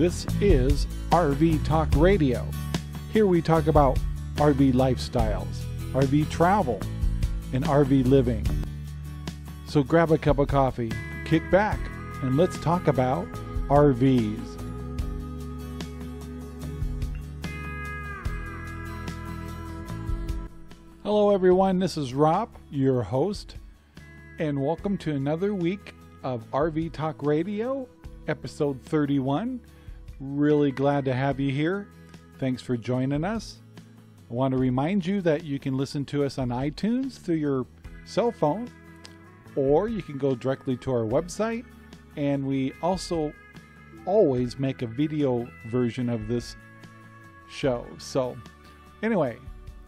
This is RV Talk Radio. Here we talk about RV lifestyles, RV travel, and RV living. So grab a cup of coffee, kick back, and let's talk about RVs. Hello everyone, this is Rob, your host, and welcome to another week of RV Talk Radio, episode 31. Really glad to have you here. Thanks for joining us. I want to remind you that you can listen to us on iTunes through your cell phone, or you can go directly to our website, and we also always make a video version of this show. So anyway,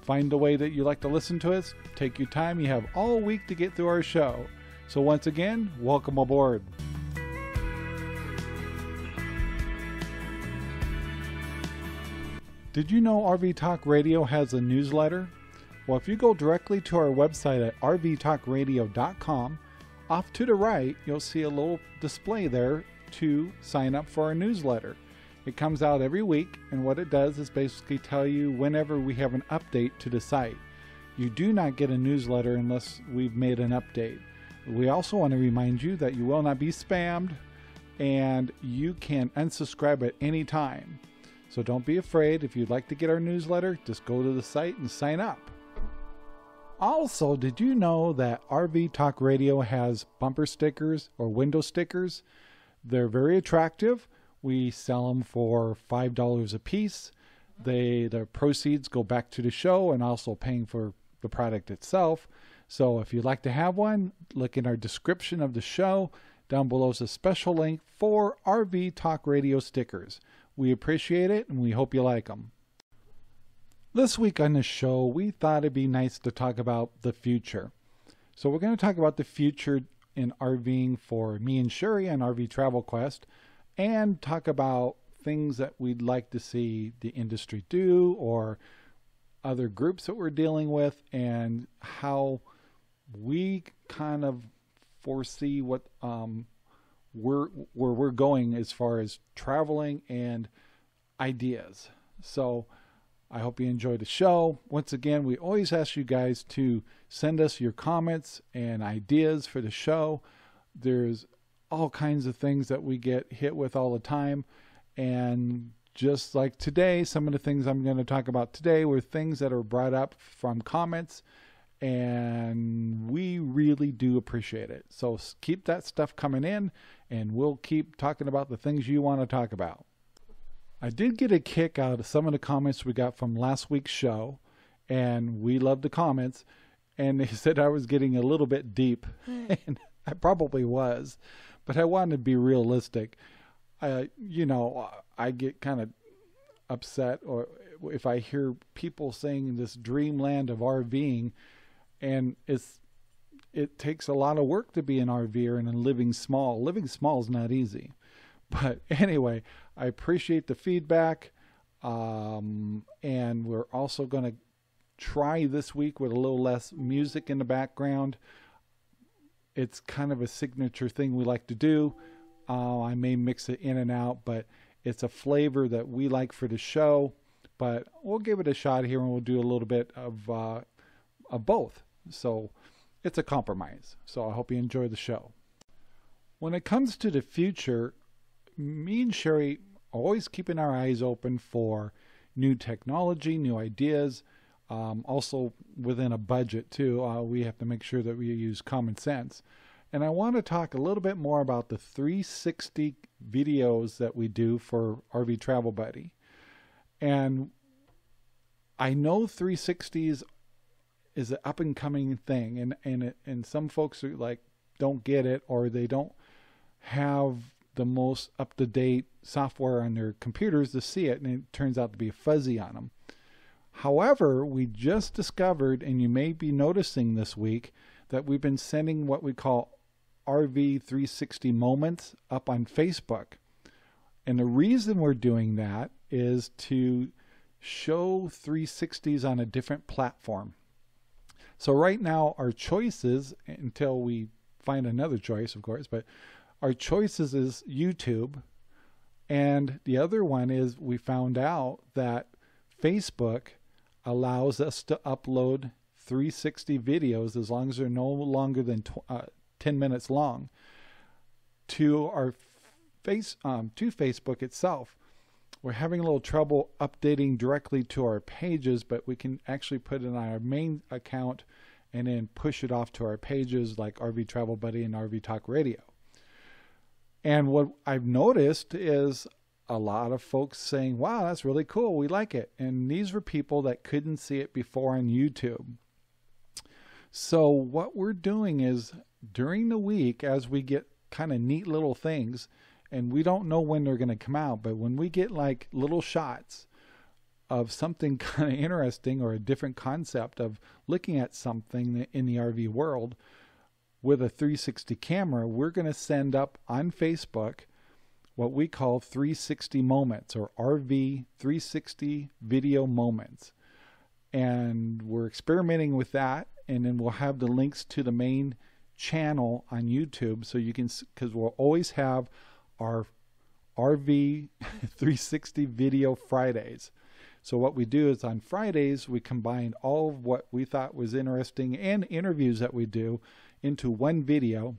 find a way that you like to listen to us. Take your time. You have all week to get through our show. So once again, welcome aboard. Did you know RV Talk Radio has a newsletter? Well, if you go directly to our website at rvtalkradio.com, off to the right, you'll see a little display there to sign up for our newsletter. It comes out every week, and what it does is basically tell you whenever we have an update to the site. You do not get a newsletter unless we've made an update. We also want to remind you that you will not be spammed, and you can unsubscribe at any time. So don't be afraid. If you'd like to get our newsletter, just go to the site and sign up. Also, did you know that RV Talk Radio has bumper stickers or window stickers? They're very attractive. We sell them for $5 a piece. The proceeds go back to the show and also paying for the product itself. So if you'd like to have one, look in our description of the show. Down below is a special link for RV Talk Radio stickers. We appreciate it, and we hope you like them. This week on the show, we thought it'd be nice to talk about the future. So we're going to talk about the future in RVing for me and Sherry on RV Travel Quest, and talk about things that we'd like to see the industry do or other groups that we're dealing with, and how we kind of foresee what where we're going as far as traveling and ideas. So I hope you enjoy the show. Once again, we always ask you guys to send us your comments and ideas for the show. There's all kinds of things that we get hit with all the time. And just like today, some of the things I'm going to talk about today were things that are brought up from comments, and we really do appreciate it. So keep that stuff coming in, and we'll keep talking about the things you want to talk about. I did get a kick out of some of the comments we got from last week's show, and we love the comments, and they said I was getting a little bit deep, and I probably was. But I wanted to be realistic. You know, I get kind of upset or if I hear people saying this dreamland of RVing, and it takes a lot of work to be an RVer and living small. Living small is not easy. But anyway, I appreciate the feedback. And we're also going to try this week with a little less music in the background. It's kind of a signature thing we like to do. I may mix it in and out, but it's a flavor that we like for the show. But we'll give it a shot here, and we'll do a little bit of both. So it's a compromise. So I hope you enjoy the show. When it comes to the future, me and Sherry are always keeping our eyes open for new technology, new ideas. Also within a budget too, we have to make sure that we use common sense. And I want to talk a little bit more about the 360 videos that we do for RV Travel Buddy. And I know 360s is an up and coming thing, and some folks are like, don't get it, or they don't have the most up to date software on their computers to see it, and it turns out to be fuzzy on them. However, we just discovered, and you may be noticing this week, that we've been sending what we call RV 360 moments up on Facebook. And the reason we're doing that is to show 360s on a different platform. So right now our choices, until we find another choice, of course, but our choices is YouTube And the other one is we found out that Facebook allows us to upload 360 videos as long as they're no longer than 10 minutes long to our to Facebook itself. We're having a little trouble updating directly to our pages, but we can actually put it on our main account and then push it off to our pages like RV Travel Buddy and RV Talk Radio. And what I've noticed is a lot of folks saying, wow, that's really cool, we like it. And these were people that couldn't see it before on YouTube. So what we're doing is during the week, as we get kind of neat little things, and we don't know when they're going to come out, but when we get like little shots of something kind of interesting or a different concept of looking at something in the RV world with a 360 camera, we're going to send up on Facebook what we call 360 moments or RV 360 video moments. And we're experimenting with that, and then we'll have the links to the main channel on YouTube so you can, because we'll always have our RV 360 video Fridays. So what we do is on Fridays, we combine all of what we thought was interesting and interviews that we do into one video.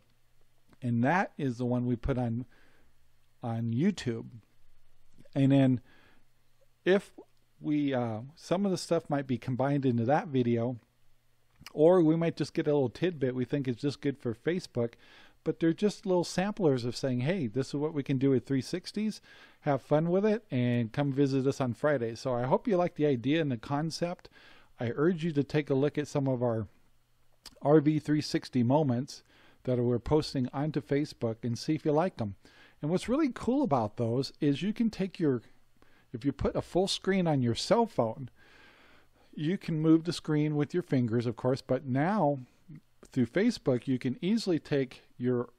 And that is the one we put on YouTube. And then if we, some of the stuff might be combined into that video, or we might just get a little tidbit we think is just good for Facebook, but they're just little samplers of saying, hey, this is what we can do with 360s. Have fun with it and come visit us on Friday. So I hope you like the idea and the concept. I urge you to take a look at some of our RV 360 moments that we're posting onto Facebook and see if you like them. And what's really cool about those is you can take your, if you put a full screen on your cell phone, you can move the screen with your fingers, of course, but now through Facebook, you can easily take your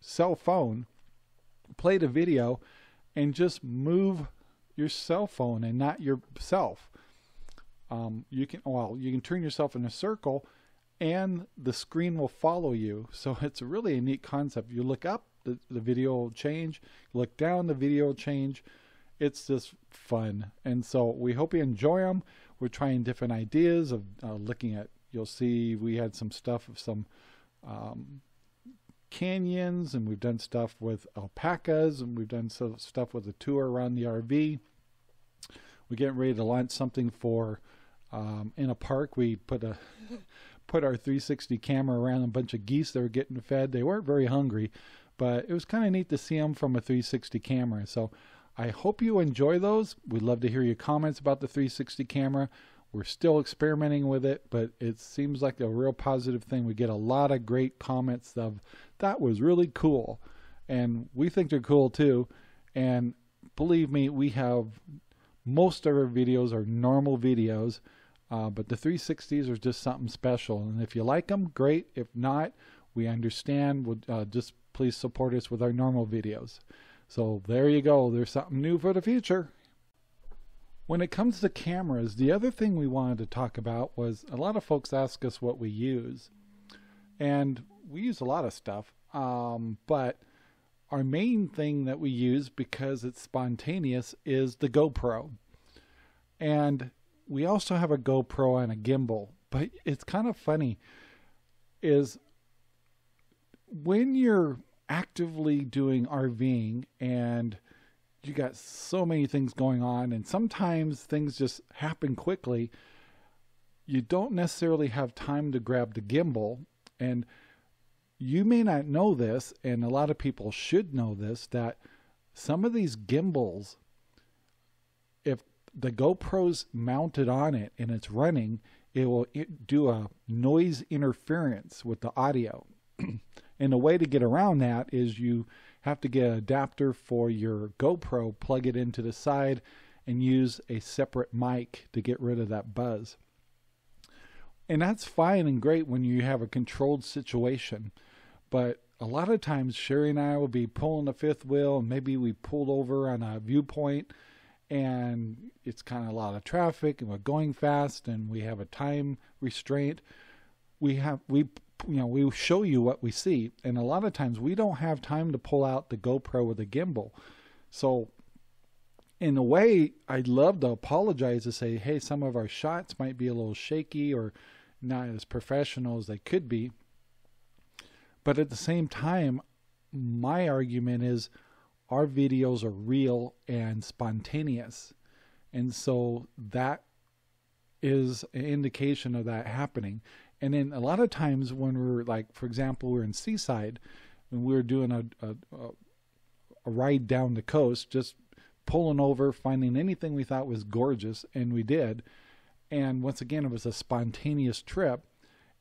cell phone, play the video, and just move your cell phone and not yourself. You can, well, you can turn yourself in a circle and the screen will follow you. So it's really a neat concept. You look up, the video will change. You look down, the video will change. It's just fun. And so we hope you enjoy them. We're trying different ideas of looking at, you'll see we had some stuff of some canyons, and we've done stuff with alpacas, and we've done some stuff with a tour around the RV. We're getting ready to launch something for in a park. We put a put our 360 camera around a bunch of geese that were getting fed. They weren't very hungry, but it was kind of neat to see them from a 360 camera. So I hope you enjoy those. We'd love to hear your comments about the 360 camera. We're still experimenting with it, but it seems like a real positive thing. We get a lot of great comments of, that was really cool. And we think they're cool too. And believe me, we have, most of our videos are normal videos, but the 360s are just something special. And if you like them, great. If not, we understand. We'll, just please support us with our normal videos. So there you go. There's something new for the future. When it comes to cameras, the other thing we wanted to talk about was a lot of folks ask us what we use. And we use a lot of stuff, but our main thing that we use, because it's spontaneous, is the GoPro. And we also have a GoPro and a gimbal, but it's kind of funny is when you're actively doing RVing and you got so many things going on, and sometimes things just happen quickly. You don't necessarily have time to grab the gimbal, and you may not know this, and a lot of people should know this, that some of these gimbals, if the GoPro's mounted on it and it's running, it will do a noise interference with the audio. And the way to get around that is you have to get an adapter for your GoPro, plug it into the side, and use a separate mic to get rid of that buzz. And that's fine and great when you have a controlled situation. But a lot of times Sherry and I will be pulling the fifth wheel, and maybe we pulled over on a viewpoint and it's kind of a lot of traffic and we're going fast and we have a time restraint. You know, we show you what we see, and a lot of times we don't have time to pull out the GoPro with a gimbal. So in a way, I'd love to apologize to say, hey, some of our shots might be a little shaky or not as professional as they could be. But at the same time, my argument is our videos are real and spontaneous. And so that is an indication of that happening. And then a lot of times when we're like, for example, we're in Seaside and we were doing a ride down the coast, just pulling over, finding anything we thought was gorgeous, and we did. And once again, it was a spontaneous trip.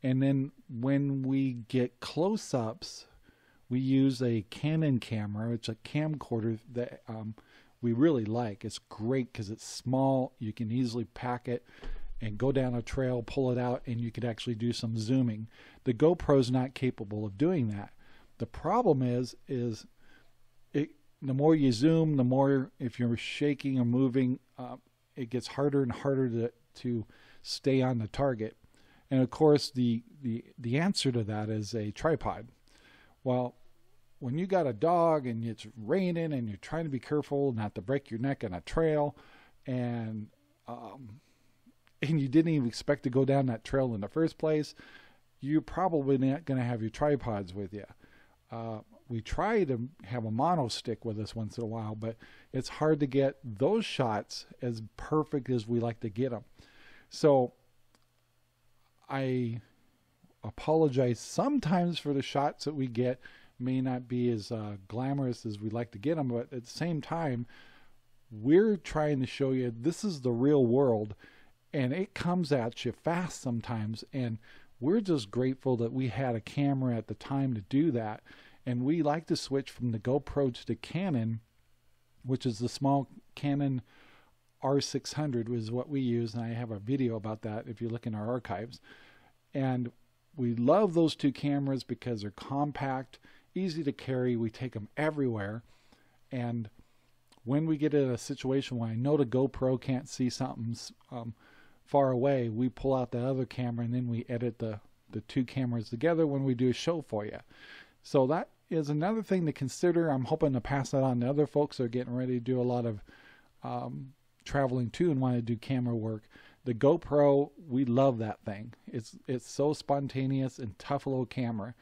And then when we get close-ups, we use a Canon camera, which is a camcorder that we really like. It's great because it's small. You can easily pack it and go down a trail, pull it out, and you could actually do some zooming. The GoPro's not capable of doing that. The problem is the more you zoom, the more, if you're shaking or moving, it gets harder and harder to stay on the target. And of course, the answer to that is a tripod. Well, when you got a dog and it's raining and you're trying to be careful not to break your neck on a trail, and you didn't even expect to go down that trail in the first place, you're probably not going to have your tripods with you. We try to have a mono stick with us once in a while, but it's hard to get those shots as perfect as we like to get them. So I apologize sometimes for the shots that we get may not be as glamorous as we like to get them, but at the same time, we're trying to show you this is the real world, and it comes at you fast sometimes, and we're just grateful that we had a camera at the time to do that. And we like to switch from the GoPro to the Canon, which is the small Canon R600 was what we use. And I have a video about that if you look in our archives. And we love those two cameras because they're compact, easy to carry. We take them everywhere. And when we get in a situation where I know the GoPro can't see something far away, we pull out the other camera and then we edit the two cameras together when we do a show for you. So that is another thing to consider. I'm hoping to pass that on to other folks who are getting ready to do a lot of traveling too and want to do camera work. The GoPro, we love that thing. It's so spontaneous and tough little camera.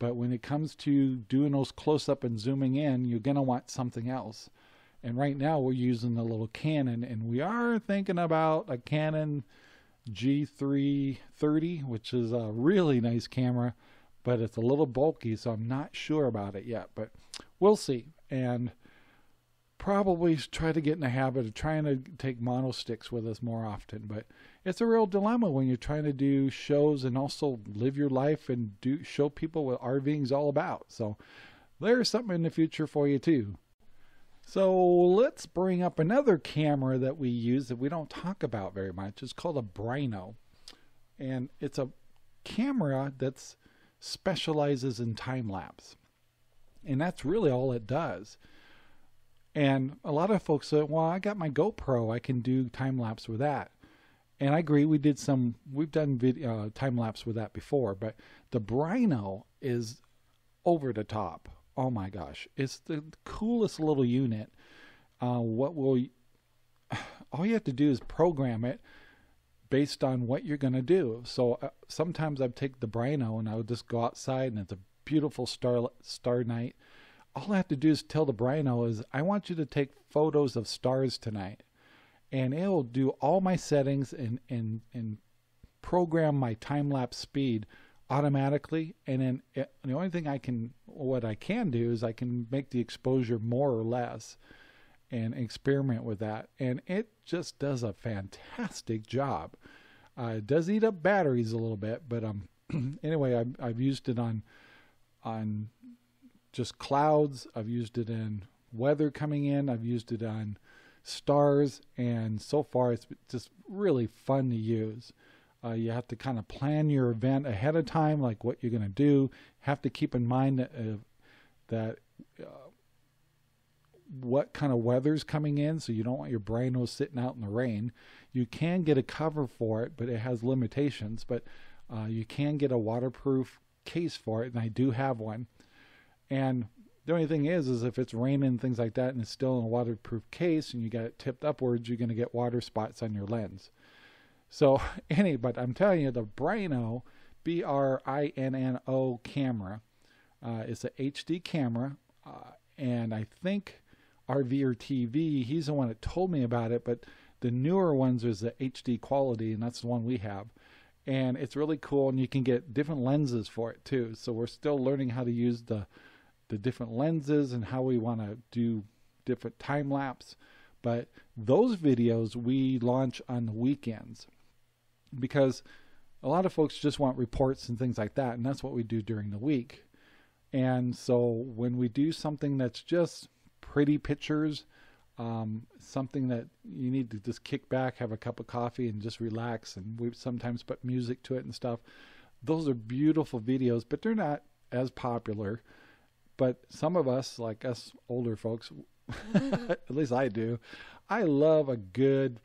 But when it comes to doing those close-up and zooming in, you're going to want something else. And right now we're using the little Canon, and we are thinking about a Canon G330, which is a really nice camera. But it's a little bulky, so I'm not sure about it yet, but we'll see. And probably try to get in the habit of trying to take mono sticks with us more often. But it's a real dilemma when you're trying to do shows and also live your life and show people what RVing is all about. So there's something in the future for you too. So let's bring up another camera that we use that we don't talk about very much. It's called a Brinno, and it's a camera that's specializes in time-lapse, and that's really all it does. And a lot of folks say, well, I got my GoPro, I can do time-lapse with that. And I agree, we've done video time-lapse with that before, but the Brinno is over the top. Oh my gosh, it's the coolest little unit. All you have to do is program it based on what you're going to do. So sometimes I'd take the Brinno and I would just go outside, and it's a beautiful star night. All I have to do is tell the Brinno is, I want you to take photos of stars tonight. And it will do all my settings and program my time-lapse speed automatically. And then the only thing I can do is I can make the exposure more or less and experiment with that, and it just does a fantastic job. It does eat up batteries a little bit, but anyway, I've used it on just clouds, I've used it in weather coming in, I've used it on stars, and so far it's just really fun to use. You have to kind of plan your event ahead of time, like what you're going to do. Have to keep in mind that what kind of weather's coming in, so you don't want your Brinno sitting out in the rain. You can get a cover for it, but it has limitations. But you can get a waterproof case for it, and I do have one. And The only thing is if it's raining and things like that and it's still in a waterproof case and you got it tipped upwards, you're going to get water spots on your lens. So, but I'm telling you, the Brinno, B-R-I-N-N-O camera, it's an HD camera, and I think RV or TV, he's the one that told me about it, but the newer ones is the HD quality, and that's the one we have. And it's really cool, and you can get different lenses for it too. So we're still learning how to use the different lenses and how we want to do different time lapse. But those videos we launch on the weekends because a lot of folks just want reports and things like that, and that's what we do during the week. And so when we do something that's just pretty pictures, something that you need to just kick back, have a cup of coffee and just relax, and we sometimes put music to it and stuff, those are beautiful videos, but they're not as popular. But some of us, like us older folks, at least I do, I love a good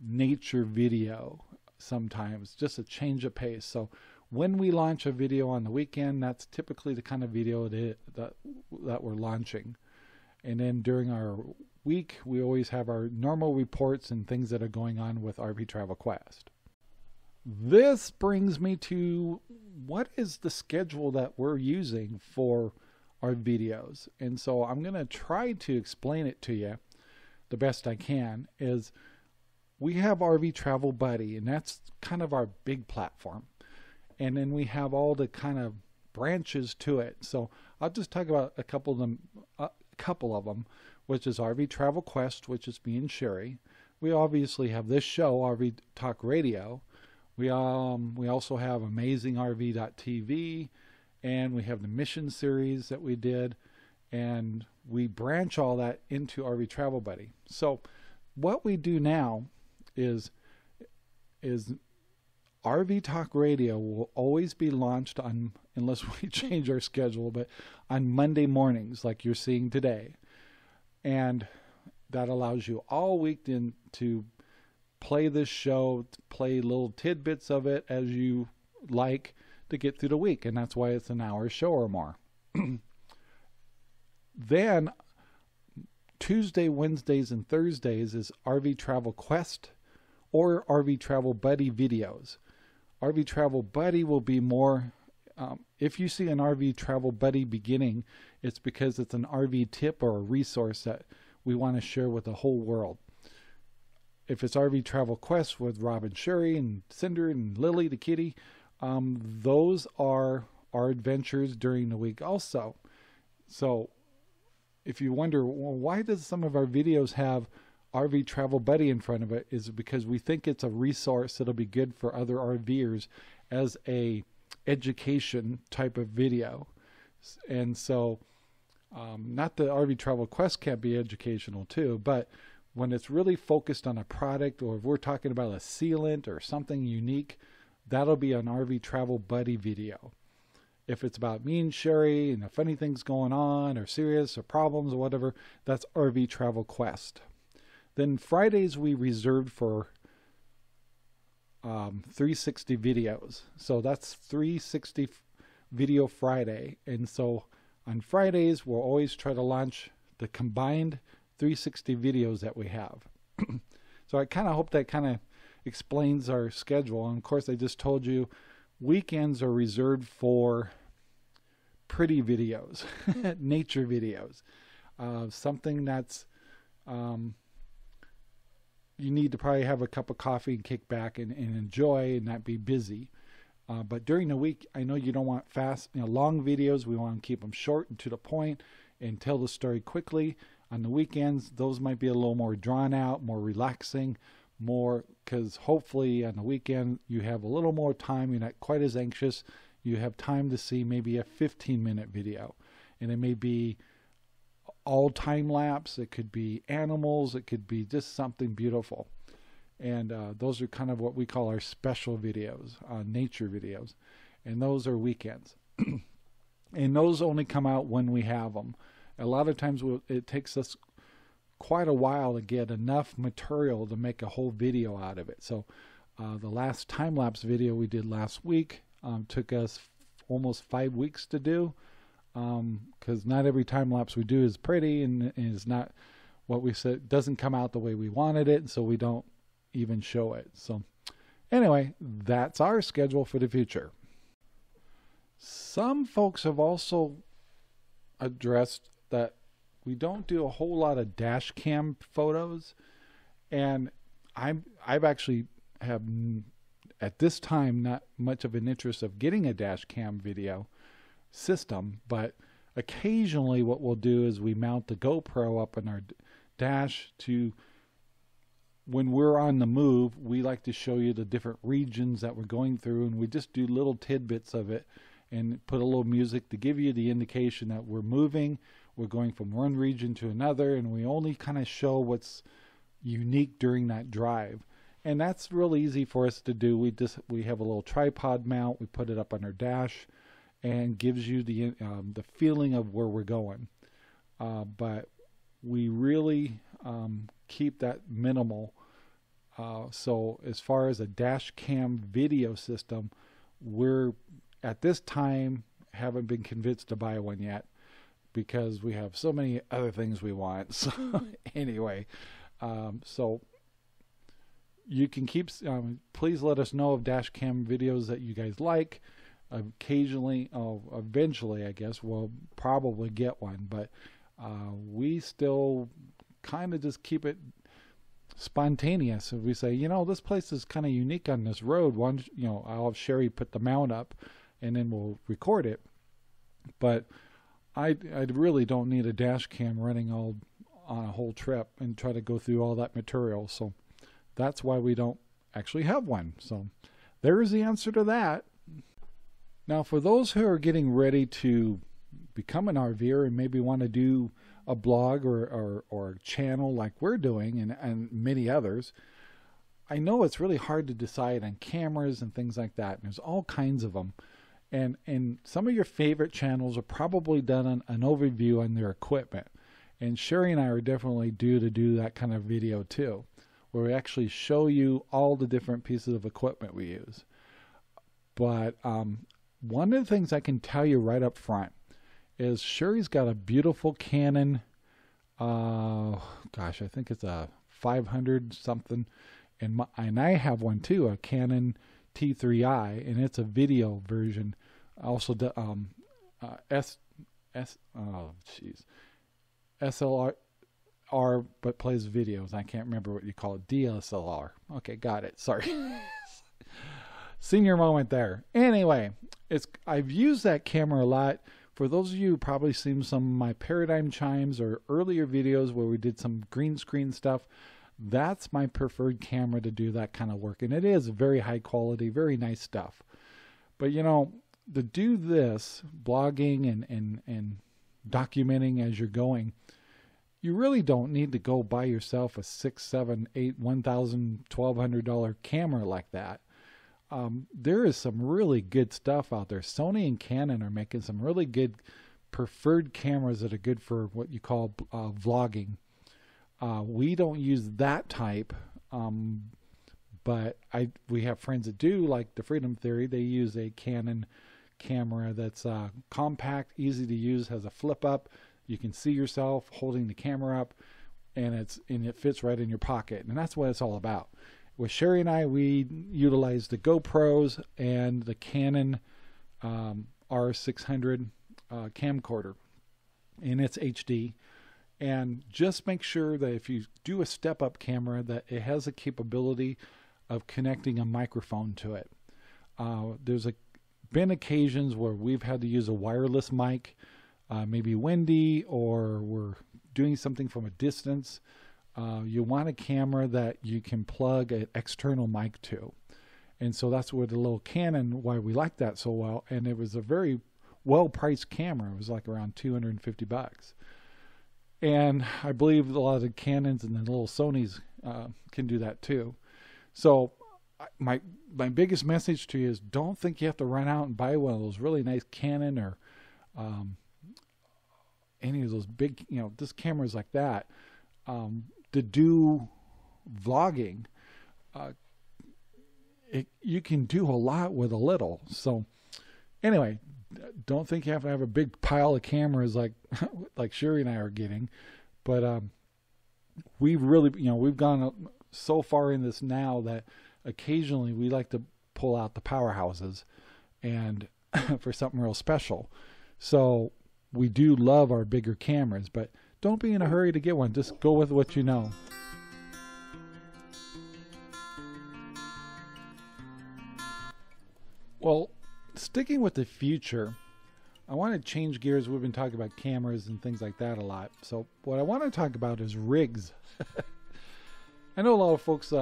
nature video sometimes, just a change of pace. So when we launch a video on the weekend, that's typically the kind of video that we're launching. And then during our week, we always have our normal reports and things that are going on with RV Travel Quest. This brings me to what is the schedule that we're using for our videos. And so I'm going to try to explain it to you the best I can. Is we have RV Travel Buddy, and that's kind of our big platform. And then we have all the kind of branches to it. So I'll just talk about a couple of them. Which is RV Travel Quest, which is me and Sherry. We obviously have this show, RV Talk Radio. We also have AmazingRV.TV, and we have the mission series that we did, and we branch all that into RV Travel Buddy. So what we do now is RV Talk Radio will always be launched on, unless we change our schedule, but on Monday mornings, like you're seeing today. And that allows you all week to play this show, to play little tidbits of it as you like to get through the week. And that's why it's an hour show or more. Then Tuesday, Wednesdays, and Thursdays is RV Travel Quest or RV Travel Buddy videos. RV Travel Buddy will be more, if you see an RV Travel Buddy beginning, it's because it's an RV tip or a resource that we want to share with the whole world. If it's RV Travel Quest with Rob and Sherry and Cinder and Lily the kitty, those are our adventures during the week also. So if you wonder, well, why does some of our videos have RV Travel Buddy in front of it, is because we think it's a resource that'll be good for other RVers as a education type of video. And so not that RV Travel Quest can't be educational too, but when it's really focused on a product, or if we're talking about a sealant or something unique, that'll be an RV Travel Buddy video. If it's about me and Sherry and if funny things going on or serious or problems or whatever, that's RV Travel Quest. Then Fridays we reserved for 360 videos. So that's 360 Video Friday. And so on Fridays, we'll always try to launch the combined 360 videos that we have. So I kind of hope that kind of explains our schedule. And of course, I just told you weekends are reserved for pretty videos, nature videos, something that's... you need to probably have a cup of coffee and kick back and enjoy and not be busy. But during the week, I know you don't want fast, long videos. We want to keep them short and to the point and tell the story quickly. On the weekends, those might be a little more drawn out, more relaxing, more, because hopefully on the weekend you have a little more time. You're not quite as anxious. You have time to see maybe a 15-minute video, and it may be all time lapse. It could be animals. It could be just something beautiful. And those are kind of what we call our special videos, nature videos. And those are weekends. And those only come out when we have them. A lot of times it takes us quite a while to get enough material to make a whole video out of it. So the last time lapse video we did last week took us almost 5 weeks to do. because not every time lapse we do is pretty, and it's not what we said, doesn't come out the way we wanted it, and so we don't even show it. So anyway, that's our schedule for the future. Some folks have also addressed that we don't do a whole lot of dash cam photos, and I've actually have at this time not much of an interest of getting a dash cam video system, but occasionally what we'll do is we mount the GoPro up in our dash to, when we're on the move, we like to show you the different regions that we're going through, and we just do little tidbits of it and put a little music to give you the indication that we're moving, we're going from one region to another, and we only kind of show what's unique during that drive. And that's real easy for us to do. We have a little tripod mount, we put it up on our dash, and gives you the feeling of where we're going. But we really keep that minimal. So as far as a dash cam video system, we're at this time haven't been convinced to buy one yet, because we have so many other things we want. So anyway, so you can keep, please let us know of dash cam videos that you guys like. Occasionally, eventually I guess we'll probably get one, but we still kind of just keep it spontaneous. If we say, you know, this place is kind of unique on this road, one, you know, I'll have Sherry put the mount up and then we'll record it. But I really don't need a dash cam running all on a whole trip and try to go through all that material. So that's why we don't actually have one. So there's the answer to that. Now for those who are getting ready to become an RVer and maybe want to do a blog or a channel like we're doing and many others, I know it's really hard to decide on cameras and things like that. And there's all kinds of them. And some of your favorite channels are probably done an overview on their equipment. And Sherry and I are definitely due to do that kind of video too, where we actually show you all the different pieces of equipment we use. But one of the things I can tell you right up front is Sherry's got a beautiful Canon, gosh, I think it's a 500 something, and I have one too, a Canon T3i, and it's a video version. Also, the SLR, but plays videos. I can't remember what you call it. DSLR. Okay, got it. Sorry. Senior moment there. Anyway, I've used that camera a lot. For those of you who probably seen some of my Paradigm Chimes or earlier videos where we did some green screen stuff, that's my preferred camera to do that kind of work. And it is very high quality, very nice stuff. But you know, to do this, blogging and documenting as you're going, you really don't need to go buy yourself a $600, $700, $800, $1,000, $1,200 camera like that. There is some really good stuff out there. Sony and Canon are making some really good preferred cameras that are good for what you call vlogging. We don't use that type, but we have friends that do, like the Freedom Theory. They use a Canon camera that's compact, easy to use, has a flip up. You can see yourself holding the camera up, and it fits right in your pocket. And that's what it's all about. With Sherry and I, we utilize the GoPros and the Canon R600 camcorder, and it's HD. And just make sure that if you do a step-up camera, that it has the capability of connecting a microphone to it. There's been occasions where we've had to use a wireless mic, maybe windy, or we're doing something from a distance. You want a camera that you can plug an external mic to. And so that's where the little Canon, why we like that so well. And it was a very well-priced camera. It was like around 250 bucks. And I believe a lot of the Canons and the little Sonys can do that too. So my biggest message to you is don't think you have to run out and buy one of those really nice Canon or any of those big, you know, just cameras like that. To do vlogging, you can do a lot with a little. So anyway, don't think you have to have a big pile of cameras like Sherry and I are getting, but we've really, you know, we've gone so far in this now that occasionally we like to pull out the powerhouses and for something real special. So we do love our bigger cameras, but don't be in a hurry to get one. Just go with what you know. Well, sticking with the future, I want to change gears. We've been talking about cameras and things like that a lot. So what I want to talk about is rigs. I know a lot of folks,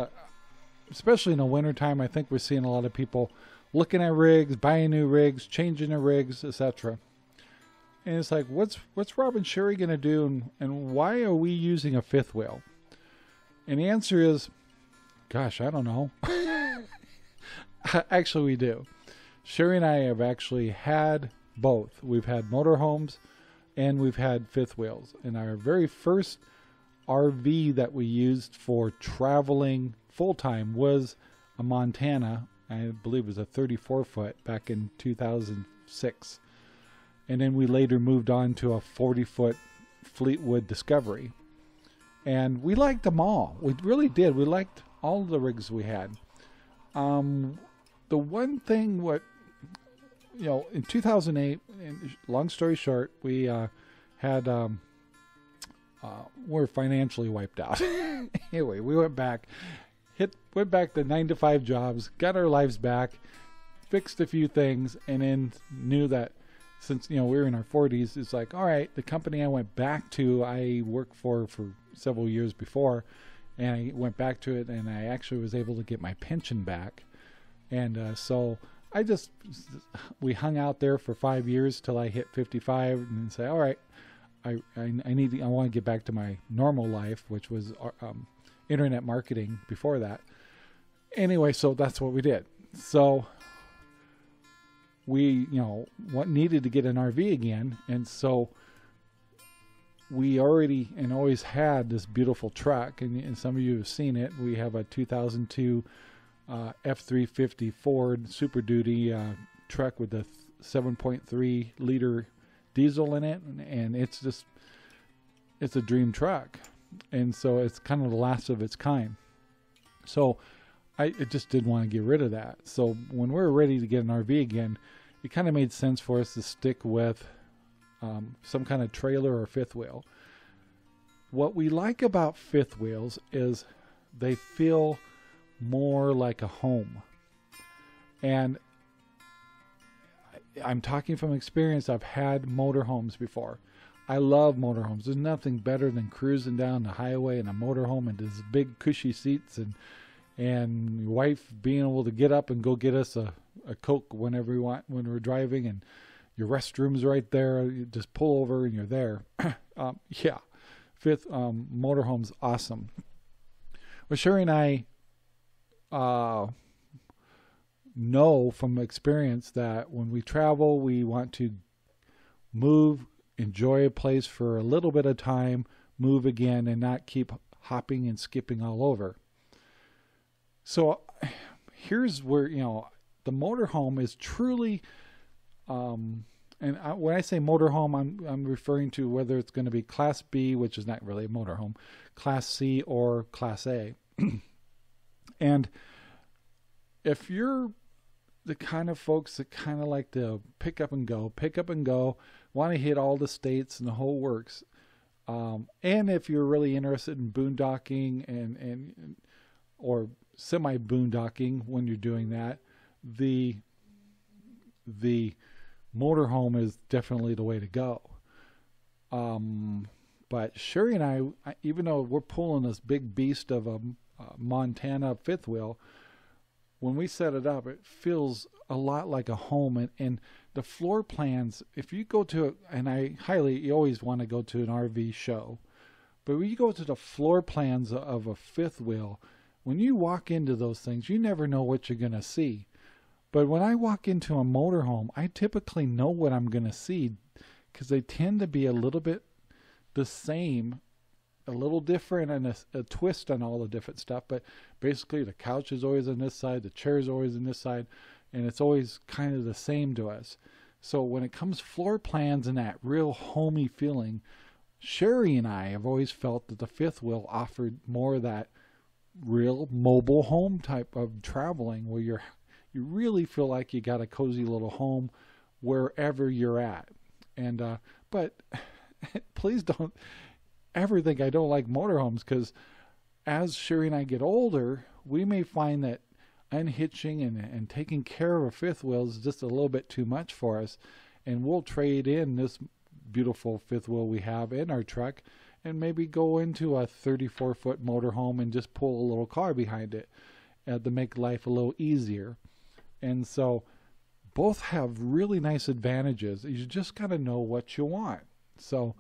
especially in the wintertime, I think we're seeing a lot of people looking at rigs, buying new rigs, changing their rigs, etc. And it's like, what's Rob and Sherry going to do, and why are we using a fifth wheel? And the answer is, gosh, I don't know. Actually, we do. Sherry and I have actually had both. We've had motorhomes and we've had fifth wheels. And our very first RV that we used for traveling full-time was a Montana. I believe it was a 34-foot back in 2006. And then we later moved on to a 40-foot Fleetwood Discovery. And we liked them all. We really did. We liked all the rigs we had. The one thing, what, you know, in 2008, and long story short, we had, we're financially wiped out. Anyway, we went back to 9-to-5 jobs, got our lives back, fixed a few things, and then knew that since, you know, we were in our 40s, it's like, all right, the company I went back to, I worked for several years before, and I went back to it, and I actually was able to get my pension back. And so I just, we hung out there for 5 years till I hit 55 and say, all right, I want to get back to my normal life, which was internet marketing before that. Anyway, so that's what we did. So we, you know, needed to get an RV again. And so we already and always had this beautiful truck. And some of you have seen it. We have a 2002 F350 Ford Super Duty truck with a 7.3 liter diesel in it, and it's just, it's a dream truck, and so it's kind of the last of its kind. So I just didn't want to get rid of that. So when we were ready to get an RV again, it kind of made sense for us to stick with some kind of trailer or fifth wheel. What we like about fifth wheels is they feel more like a home. And I'm talking from experience. I've had motorhomes before. I love motorhomes. There's nothing better than cruising down the highway in a motorhome and these big cushy seats, and your wife being able to get up and go get us a Coke whenever we want, when we're driving, and your restroom's right there. You just pull over and you're there. Yeah, fifth motorhome's awesome. Well, Sherry and I know from experience that when we travel, we want to move, enjoy a place for a little bit of time, move again, and not keep hopping and skipping all over. So here's where, you know, the motorhome is truly, and when I say motorhome, I'm referring to whether it's going to be Class B, which is not really a motorhome, Class C, or Class A. And if you're the kind of folks that kind of like to pick up and go, want to hit all the states and the whole works, and if you're really interested in boondocking and or semi-boondocking when you're doing that, the motorhome is definitely the way to go. But Sherry and I, even though we're pulling this big beast of a Montana fifth wheel, when we set it up, it feels a lot like a home. And the floor plans, if you go to, and you always want to go to an RV show, but when you go to the floor plans of a fifth wheel, when you walk into those things, you never know what you're going to see. But when I walk into a motorhome, I typically know what I'm going to see, because they tend to be a little bit the same, a little different, and a twist on all the different stuff, but basically the couch is always on this side, the chair is always on this side, and it's always kind of the same to us. So when it comes floor plans and that real homey feeling, Sherry and I have always felt that the fifth wheel offered more of that real mobile home type of traveling where you really feel like you got a cozy little home wherever you're at. And but please don't ever think I don't like motorhomes, because as Sherry and I get older, we may find that unhitching and taking care of a fifth wheel is just a little bit too much for us, and we'll trade in this beautiful fifth wheel we have in our truck and maybe go into a 34-foot motorhome and just pull a little car behind it to make life a little easier. And so both have really nice advantages. You just got to know what you want. So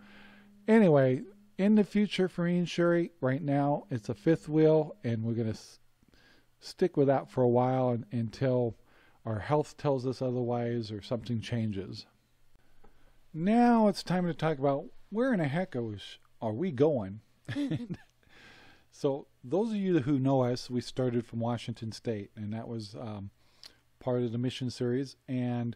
anyway, in the future for me and Sherry, right now it's a fifth wheel, and we're going to stick with that for a while until our health tells us otherwise or something changes. Now it's time to talk about where in the heck are we going? So those of you who know us, we started from Washington State, and that was part of the mission series. And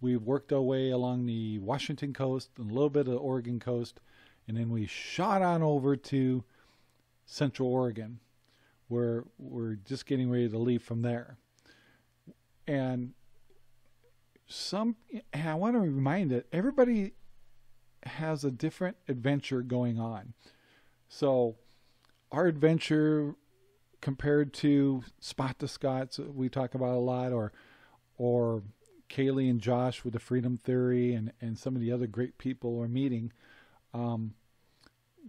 we worked our way along the Washington coast and a little bit of the Oregon coast. And then we shot on over to Central Oregon, where we're just getting ready to leave from there. And I want to remind that everybody has a different adventure going on. So our adventure compared to Spot the Scots we talk about a lot, or Kaylee and Josh with the Freedom Theory and some of the other great people we're meeting,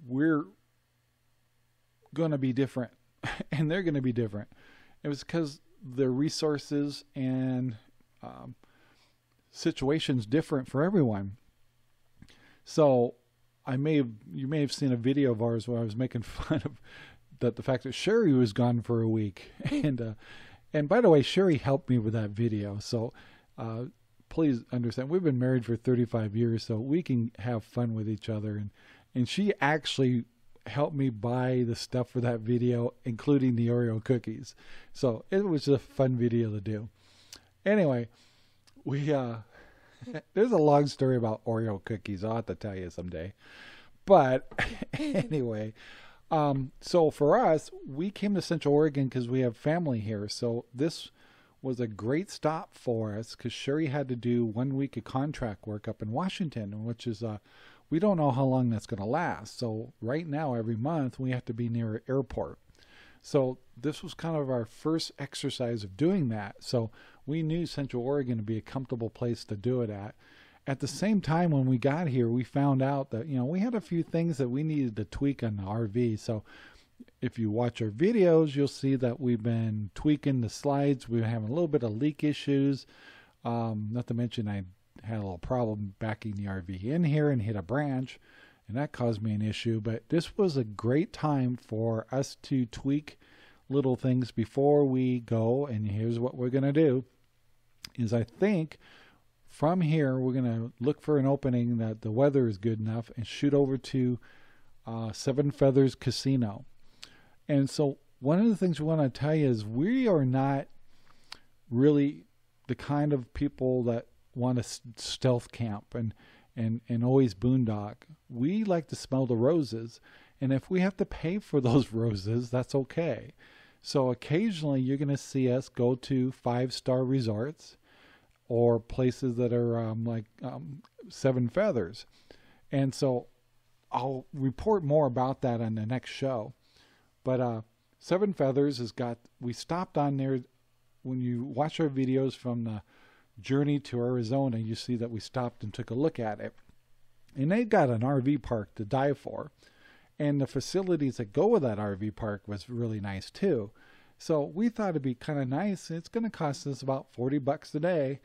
we're going to be different and they're going to be different. It was because their resources and situations different for everyone. So you may have seen a video of ours where I was making fun of the fact that Sherry was gone for a week. And by the way, Sherry helped me with that video. So please understand, we've been married for 35 years, so we can have fun with each other. And she actually helped me buy the stuff for that video, including the Oreo cookies. So it was a fun video to do. Anyway, we, there's a long story about Oreo cookies. I'll have to tell you someday. But anyway, so for us, we came to Central Oregon because we have family here. So this was a great stop for us because Sherry had to do 1 week of contract work up in Washington, which is, we don't know how long that's going to last. So right now, every month, we have to be near an airport. So this was kind of our first exercise of doing that. So we knew Central Oregon would be a comfortable place to do it at. At the same time, when we got here, we found out that, you know, we had a few things that we needed to tweak on the RV. So if you watch our videos, you'll see that we've been tweaking the slides. We've been having a little bit of leak issues. Not to mention I had a little problem backing the RV in here and hit a branch, and that caused me an issue. But this was a great time for us to tweak little things before we go. And here's what we're going to do is, I think from here, we're going to look for an opening that the weather is good enough and shoot over to Seven Feathers Casino. And so one of the things we want to tell you is we are not really the kind of people that want to stealth camp and always boondock. We like to smell the roses. And if we have to pay for those roses, that's okay. So occasionally you're going to see us go to five-star resorts or places that are Seven Feathers. And so I'll report more about that on the next show. But Seven Feathers has got, we stopped on there. When you watch our videos from the journey to Arizona, you see that we stopped and took a look at it. And they've got an RV park to die for. And the facilities that go with that RV park was really nice too. So we thought it'd be kind of nice. It's going to cost us about $40 a day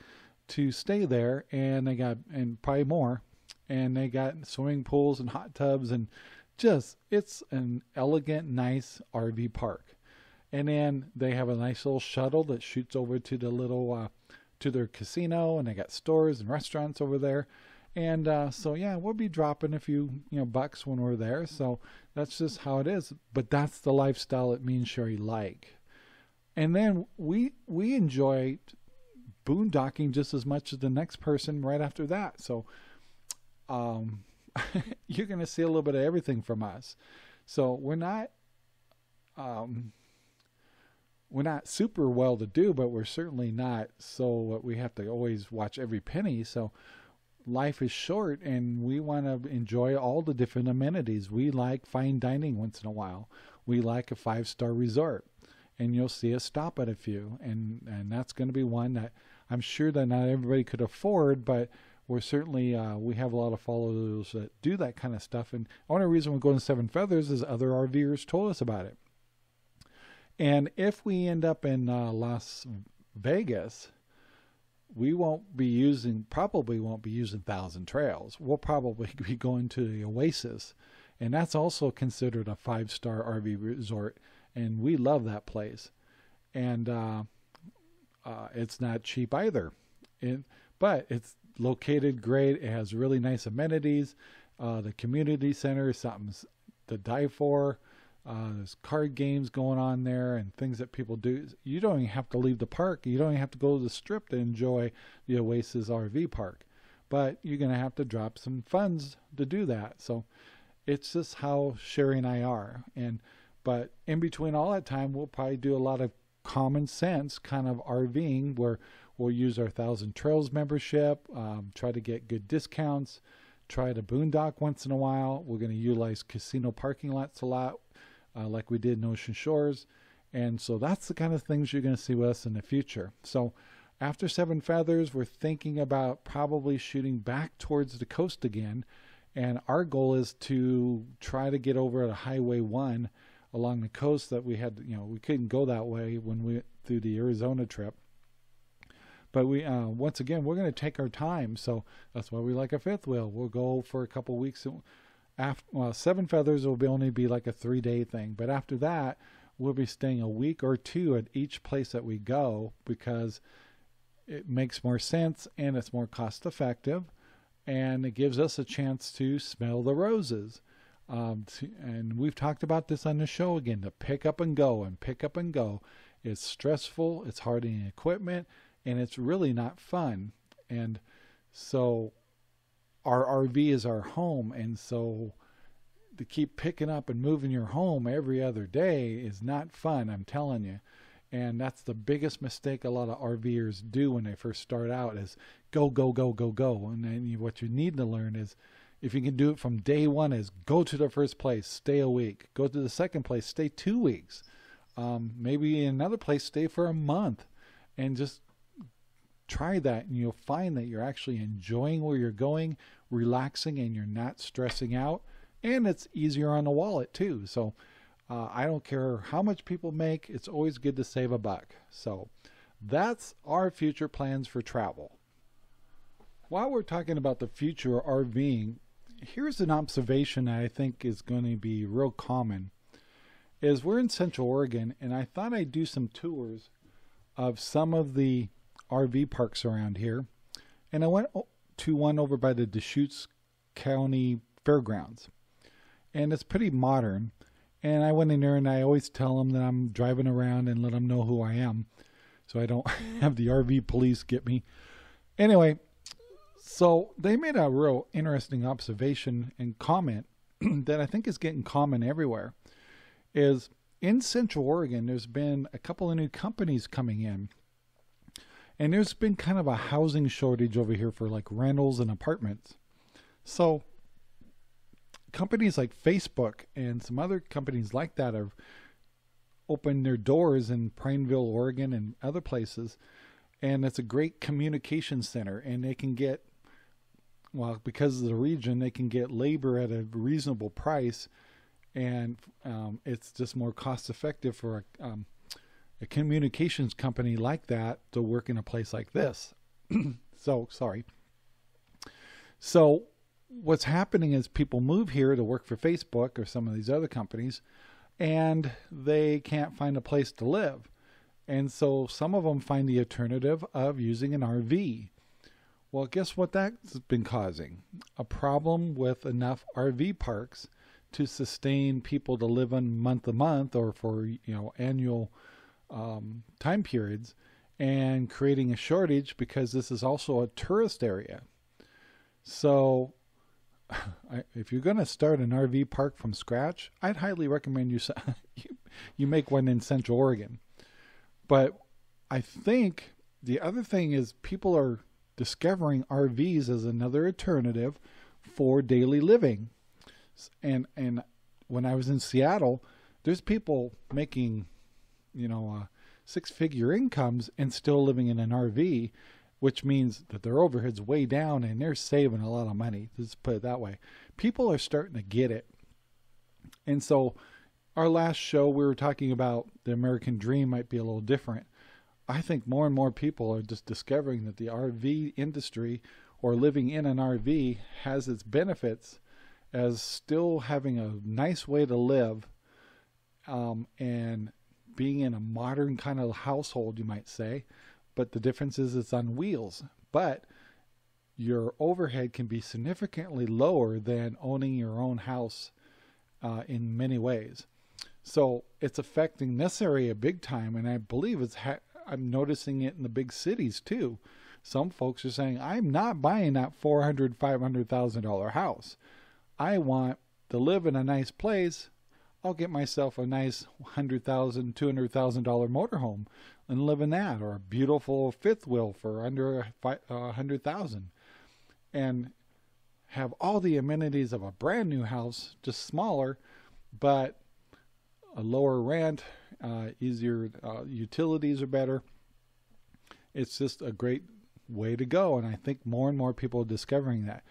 to stay there. And they got, and probably more. And they got swimming pools and hot tubs, and just, it's an elegant, nice RV park. And then they have a nice little shuttle that shoots over to the little, to their casino, and they got stores and restaurants over there. And so, yeah, we'll be dropping a few, bucks when we're there. So that's just how it is. But that's the lifestyle that me and Sherry like. And then we enjoy boondocking just as much as the next person right after that. So you're going to see a little bit of everything from us. So we're not super well to do, but we're certainly not so that we have to always watch every penny. So life is short, and we want to enjoy all the different amenities. We like fine dining once in a while. We like a five-star resort, and you'll see us stop at a few. And that's going to be one that I'm sure that not everybody could afford, but we're certainly, we have a lot of followers that do that kind of stuff. And the only reason we're going to Seven Feathers is other RVers told us about it. And if we end up in Las Vegas, we won't be using, probably won't be using Thousand Trails. We'll probably be going to the Oasis. And that's also considered a five-star RV resort. And we love that place. And it's not cheap either. But it's located great. It has really nice amenities. The community center is something to die for. There's card games going on there and things that people do. You don't even have to leave the park. You don't even have to go to the Strip to enjoy the Oasis RV park. But you're going to have to drop some funds to do that. So it's just how Sherry and I are. But in between all that time, we'll probably do a lot of common sense kind of RVing where we'll use our Thousand Trails membership, try to get good discounts, try to boondock once in a while. We're going to utilize casino parking lots a lot, like we did in Ocean Shores. And so that's the kind of things you're going to see with us in the future. So after Seven Feathers, we're thinking about probably shooting back towards the coast again. And our goal is to try to get over to Highway 1 along the coast that we had, you know, we couldn't go that way when we went through the Arizona trip. But we, once again, we're going to take our time. So that's why we like a fifth wheel. We'll go for a couple weeks. After, well, Seven Feathers will only be like a 3-day thing. But after that, we'll be staying a week or two at each place that we go because it makes more sense and it's more cost effective. And it gives us a chance to smell the roses. And we've talked about this on the show again, to pick up and go and pick up and go. It's stressful. It's hard on equipment. And it's really not fun. And so our RV is our home. And so to keep picking up and moving your home every other day is not fun, I'm telling you. And that's the biggest mistake a lot of RVers do when they first start out is go, go, go, go, go. And then you, what you need to learn is if you can do it from day one is go to the first place, stay a week. Go to the second place, stay 2 weeks. Maybe in another place, stay for a month and just try that, and you'll find that you're actually enjoying where you're going, relaxing, and you're not stressing out. And it's easier on the wallet too. So I don't care how much people make, it's always good to save a buck. So that's our future plans for travel. While we're talking about the future of RVing, here's an observation that I think is going to be real common. Is we're in Central Oregon, and I thought I'd do some tours of some of the RV parks around here, and I went to one over by the Deschutes County Fairgrounds, and it's pretty modern. And I went in there, and I always tell them that I'm driving around and let them know who I am, so I don't have the RV police get me. Anyway, so they made a real interesting observation and comment that I think is getting common everywhere. Is in Central Oregon, there's been a couple of new companies coming in. And there's been kind of a housing shortage over here for like rentals and apartments. So companies like Facebook and some other companies like that have opened their doors in Prineville, Oregon and other places. And it's a great communication center, and they can get, well, because of the region, they can get labor at a reasonable price. And it's just more cost effective for a communications company like that to work in a place like this. So what's happening is people move here to work for Facebook or some of these other companies, and they can't find a place to live. And so some of them find the alternative of using an RV. Well, guess what that's been causing? A problem with enough RV parks to sustain people to live on month to month or for, you know, annual time periods. and creating a shortage because this is also a tourist area. So if you're going to start an RV park from scratch, I'd highly recommend you make one in Central Oregon. But I think the other thing is people are discovering RVs as another alternative for daily living. And when I was in Seattle, there's people making, you know, six-figure incomes and still living in an RV, which means that their overhead's way down and they're saving a lot of money. Let's put it that way. People are starting to get it. And so our last show, we were talking about the American dream might be a little different. I think more and more people are just discovering that the RV industry or living in an RV has its benefits as still having a nice way to live, and being in a modern kind of household, you might say, but the difference is it's on wheels, but your overhead can be significantly lower than owning your own house in many ways. So it's affecting this area big time, and I believe it's I'm noticing it in the big cities too. Some folks are saying, I'm not buying that $400,000, $500,000 house. I want to live in a nice place. I'll get myself a nice $100,000, $200,000 motorhome and live in that, or a beautiful fifth wheel for under $100,000 and have all the amenities of a brand new house, just smaller, but a lower rent, easier, utilities are better. It's just a great way to go, and I think more and more people are discovering that.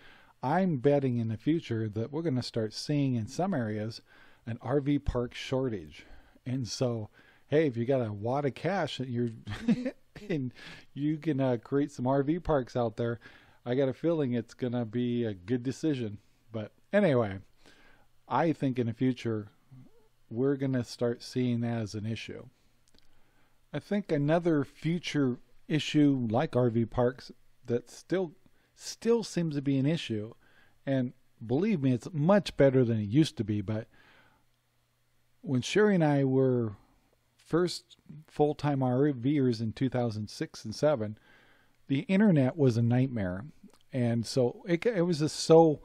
I'm betting in the future that we're going to start seeing in some areas an RV park shortage. And so, hey, if you got a wad of cash and you can create some RV parks out there, I got a feeling it's going to be a good decision. But anyway, I think in the future, we're going to start seeing that as an issue. I think another future issue like RV parks that still seems to be an issue, and believe me, it's much better than it used to be, but when Sherry and I were first full-time RVers in 2006 and 2007, the internet was a nightmare. And so it was just so,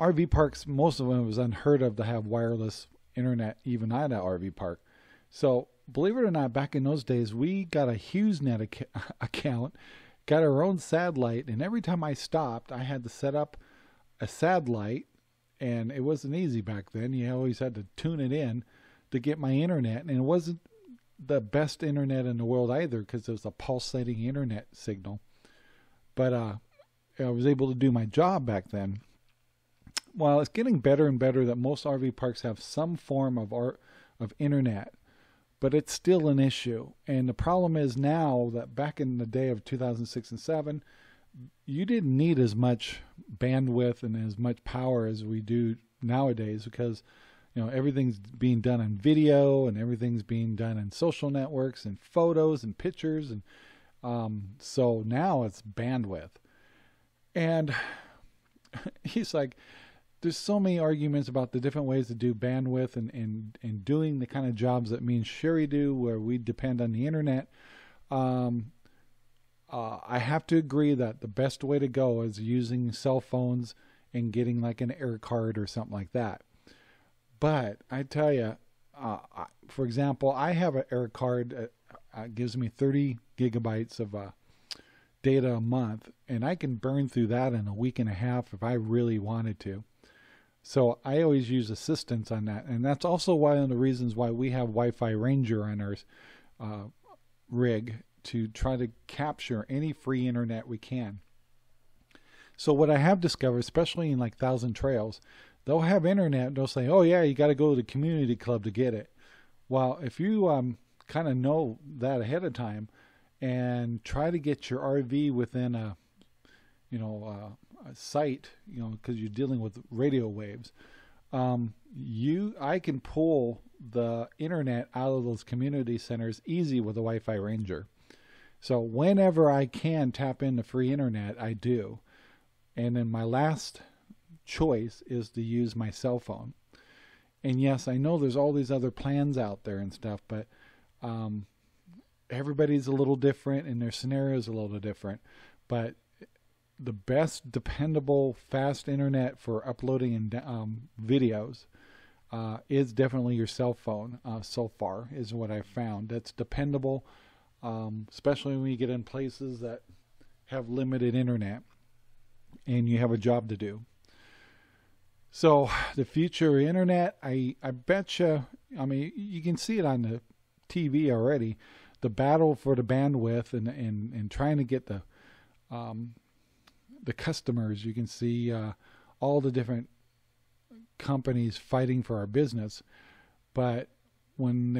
RV parks, most of them, it was unheard of to have wireless internet even at an RV park. So believe it or not, back in those days, we got a HughesNet account, got our own satellite, and every time I stopped, I had to set up a satellite, and it wasn't easy back then. You always had to tune it in to get my internet, and it wasn't the best internet in the world either because it was a pulsating internet signal. But I was able to do my job back then. Well, it's getting better and better that most RV parks have some form of internet, but it's still an issue. And the problem is now that back in the day of 2006 and 2007, you didn't need as much bandwidth and as much power as we do nowadays because, you know, everything's being done on video and everything's being done in social networks and photos and pictures. And so now it's bandwidth. And he's like, there's so many arguments about the different ways to do bandwidth and doing the kind of jobs that me and Sherry do where we depend on the internet. I have to agree that the best way to go is using cell phones and getting like an Air Card or something like that. But I tell you, for example, I have an Air Card. It gives me 30 gigabytes of data a month, and I can burn through that in a week and a half if I really wanted to. So I always use assistance on that. And that's also one of the reasons why we have Wi-Fi Ranger on our rig to try to capture any free internet we can. So what I have discovered, especially in like Thousand Trails, they'll have internet and they'll say, oh yeah, you got to go to the community club to get it. Well, if you kind of know that ahead of time and try to get your RV within a, you know, a site, you know, because you're dealing with radio waves, I can pull the internet out of those community centers easy with a Wi-Fi Ranger. So whenever I can tap into free internet, I do. And then my last choice is to use my cell phone. And yes, I know there's all these other plans out there and stuff, but everybody's a little different and their scenario's a little different, but the best dependable fast internet for uploading and videos is definitely your cell phone. So far is what I've found that's dependable, especially when you get in places that have limited internet and you have a job to do. So the future internet, I bet you, I mean, you can see it on the TV already, the battle for the bandwidth and trying to get the customers. You can see all the different companies fighting for our business, but when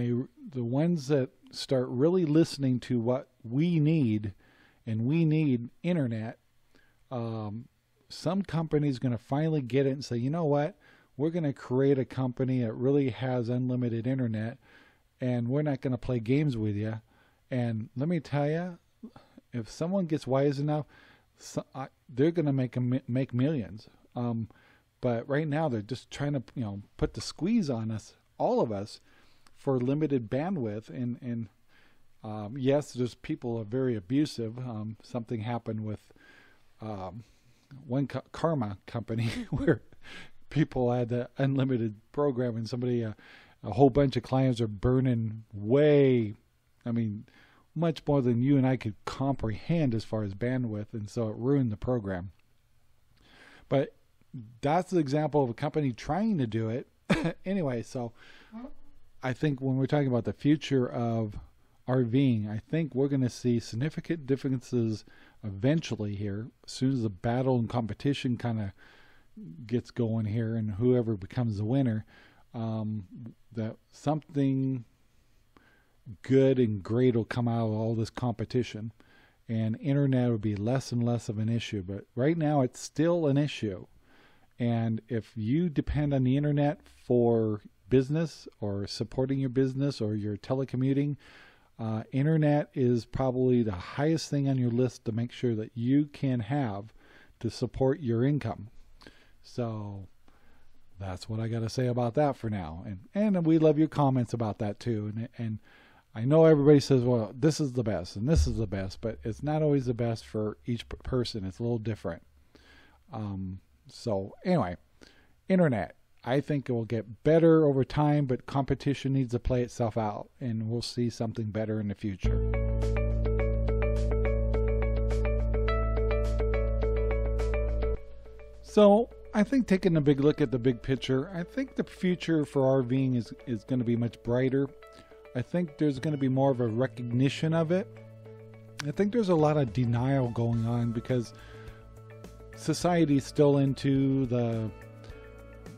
the ones that start really listening to what we need, and we need internet, some company's going to finally get it and say, you know what, we're going to create a company that really has unlimited internet, and we're not going to play games with you. And let me tell you, if someone gets wise enough, they're going to make millions. But right now they're just trying to, you know, put the squeeze on us, all of us, for limited bandwidth. And yes, there's people who are very abusive. Something happened with one Karma company where people had the unlimited program, and somebody, a whole bunch of clients are burning way, I mean, much more than you and I could comprehend as far as bandwidth, and so it ruined the program. But that's an example of a company trying to do it. Anyway, so I think when we're talking about the future of RVing, I think we're going to see significant differences eventually here, as soon as the battle and competition kind of gets going here, and whoever becomes the winner, that something good and great will come out of all this competition, and internet will be less and less of an issue. But right now it's still an issue, and if you depend on the internet for business or supporting your business or your telecommuting, internet is probably the highest thing on your list to make sure that you can have to support your income. So that's what I got to say about that for now. And we love your comments about that too. And I know everybody says, well, this is the best and this is the best, but it's not always the best for each person. It's a little different. So anyway, internet, I think it will get better over time, but competition needs to play itself out, and we'll see something better in the future. So I think taking a big look at the big picture, I think the future for RVing is going to be much brighter. I think there's going to be more of a recognition of it. I think there's a lot of denial going on because society's still into the,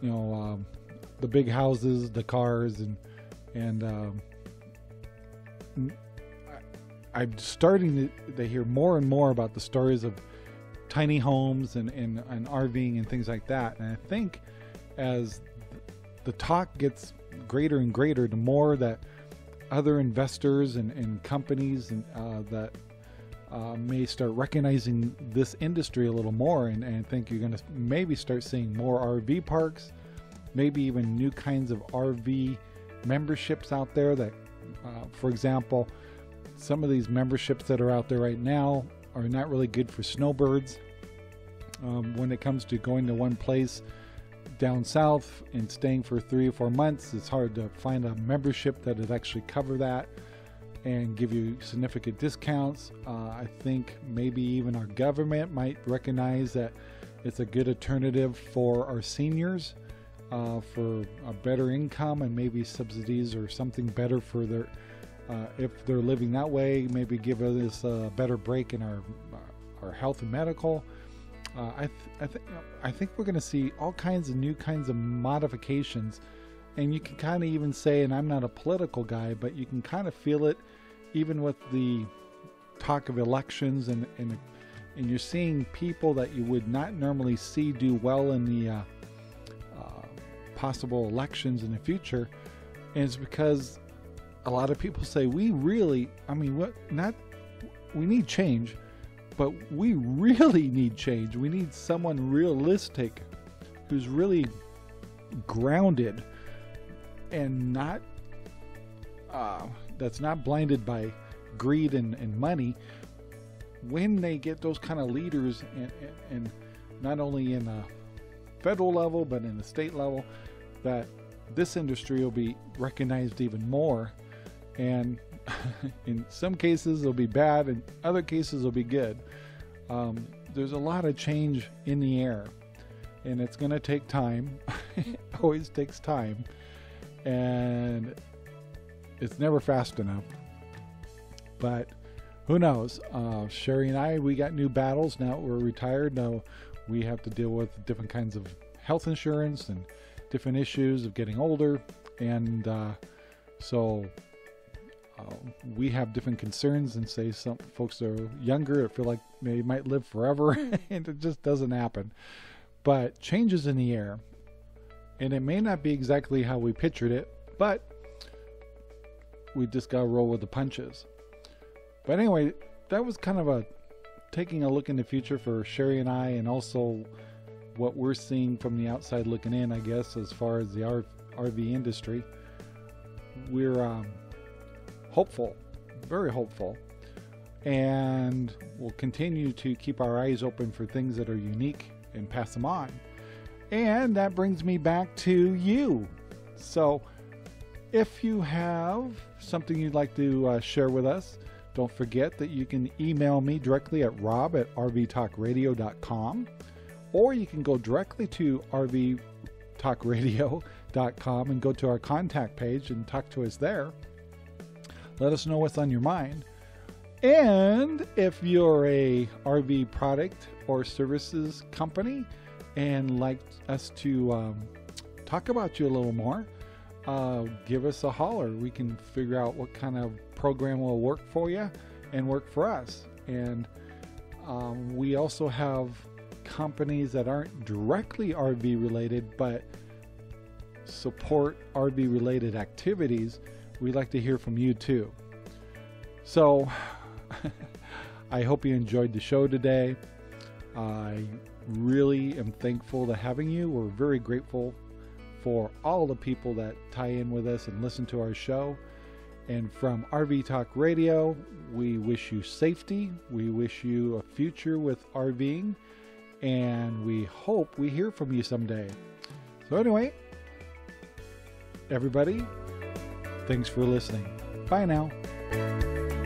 you know, the big houses, the cars, and I'm starting to hear more and more about the stories of tiny homes and RVing and things like that. And I think as the talk gets greater and greater, the more that other investors and companies and that may start recognizing this industry a little more, and I think you're going to maybe start seeing more RV parks, maybe even new kinds of RV memberships out there that, for example, some of these memberships that are out there right now are not really good for snowbirds. When it comes to going to one place down south and staying for 3 or 4 months, it's hard to find a membership that would actually cover that and give you significant discounts. I think maybe even our government might recognize that it's a good alternative for our seniors, for a better income, and maybe subsidies or something better for their, if they're living that way, maybe give us a better break in our health and medical. I think we're going to see all kinds of modifications. And you can kind of even say, and I'm not a political guy, but you can kind of feel it even with the talk of elections, and you're seeing people that you would not normally see do well in the possible elections in the future. And it's because a lot of people say, we really, I mean, what not, we need change, but we really need change. We need someone realistic who's really grounded and not that's not blinded by greed and money, when they get those kind of leaders, and not only in the federal level but in the state level, that this industry will be recognized even more. And in some cases it'll be bad, and other cases will be good. There's a lot of change in the air, and it's going to take time. It always takes time, and it's never fast enough. But who knows? Sherry and I, we got new battles now that we're retired. Now we have to deal with different kinds of health insurance and different issues of getting older, and we have different concerns. And say some folks are younger, feel like they might live forever, and it just doesn't happen. But change is in the air, and it may not be exactly how we pictured it, but we just gotta roll with the punches. But anyway, that was kind of a taking a look in the future for Sherry and I, and also what we're seeing from the outside looking in, I guess, as far as the RV industry. We're hopeful, very hopeful, and we'll continue to keep our eyes open for things that are unique and pass them on. And that brings me back to you. So if you have something you'd like to share with us, don't forget that you can email me directly at rob@rvtalkradio.com, or you can go directly to rvtalkradio.com and go to our contact page and talk to us there. Let us know what's on your mind. And if you're a RV product or services company and like us to talk about you a little more, give us a holler. We can figure out what kind of program will work for you and work for us. And we also have companies that aren't directly RV related but support RV related activities. We'd like to hear from you too. So I hope you enjoyed the show today. I really am thankful to having you. We're very grateful for all the people that tie in with us and listen to our show. And from RV Talk Radio, we wish you safety. We wish you a future with RVing, and we hope we hear from you someday. So anyway, everybody, thanks for listening. Bye now.